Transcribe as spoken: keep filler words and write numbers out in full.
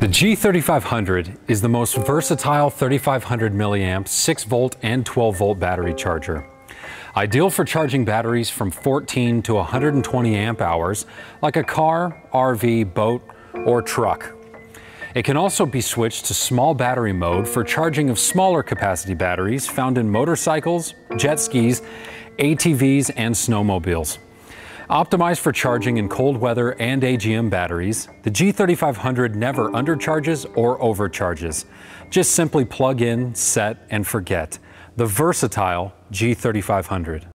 The G thirty-five hundred is the most versatile thirty-five hundred milliamp six volt and twelve volt battery charger. Ideal for charging batteries from fourteen to one hundred twenty amp hours, like a car, R V, boat, or truck. It can also be switched to small battery mode for charging of smaller capacity batteries found in motorcycles, jet skis, A T Vs, and snowmobiles. Optimized for charging in cold weather and A G M batteries, the G thirty-five hundred never undercharges or overcharges. Just simply plug in, set, and forget. The versatile G thirty-five hundred.